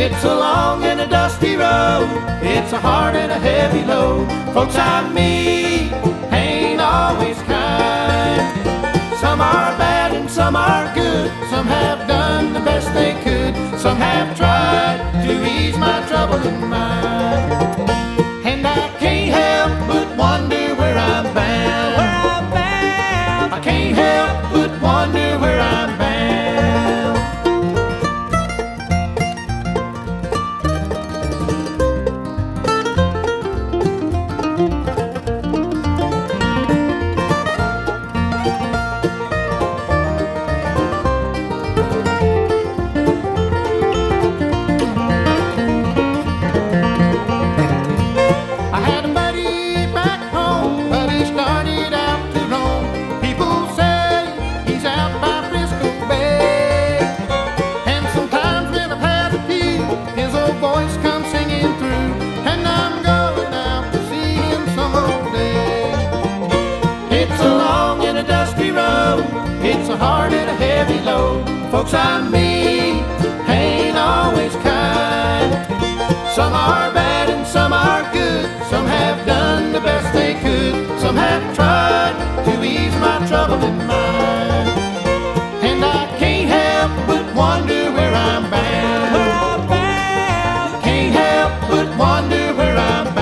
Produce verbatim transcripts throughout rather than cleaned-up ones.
It's a long and a dusty road, it's a hard and a heavy load. Folks I meet ain't always kind. Some are bad and some are good, some have done the best they could, some have tried to ease my trouble in mind. And I can't help but wonder where I'm bound, where I'm bound. I can't help but wonder where I'm bound. It's a hard and a heavy load. Folks I meet ain't always kind. Some are bad and some are good, some have done the best they could, some have tried to ease my trouble in mind. And I can't help but wonder where I'm bound, where I'm bound. Can't help but wonder where I'm bound.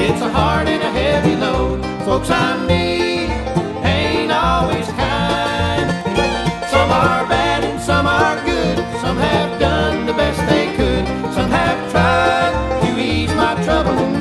It's a hard and a heavy load. Folks I meet ain't always kind. Some are bad and some are good, some have done the best they could, some have tried to ease my trouble.